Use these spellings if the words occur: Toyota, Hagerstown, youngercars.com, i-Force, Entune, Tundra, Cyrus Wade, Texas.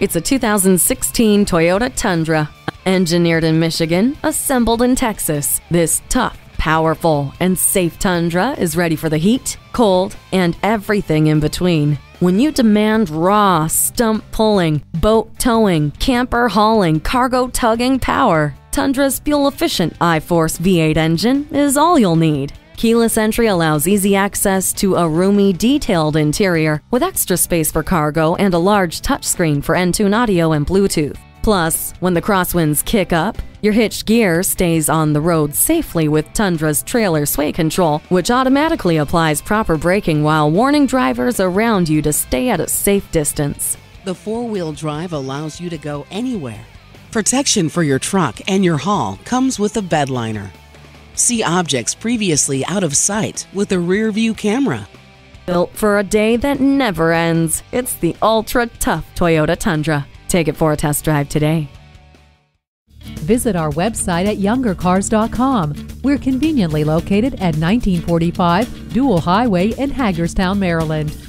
It's a 2016 Toyota Tundra. Engineered in Michigan, assembled in Texas, this tough, powerful, and safe Tundra is ready for the heat, cold, and everything in between. When you demand raw, stump pulling, boat towing, camper hauling, cargo tugging power, Tundra's fuel-efficient i-Force V8 engine is all you'll need. Keyless entry allows easy access to a roomy, detailed interior with extra space for cargo and a large touchscreen for Entune audio and Bluetooth. Plus, when the crosswinds kick up, your hitched gear stays on the road safely with Tundra's trailer sway control, which automatically applies proper braking while warning drivers around you to stay at a safe distance. The four-wheel drive allows you to go anywhere. Protection for your truck and your haul comes with a bed liner. See objects previously out of sight with a rear-view camera. Built for a day that never ends, it's the ultra-tough Toyota Tundra. Take it for a test drive today. Visit our website at youngercars.com. We're conveniently located at 1945 Dual Highway in Hagerstown, Maryland.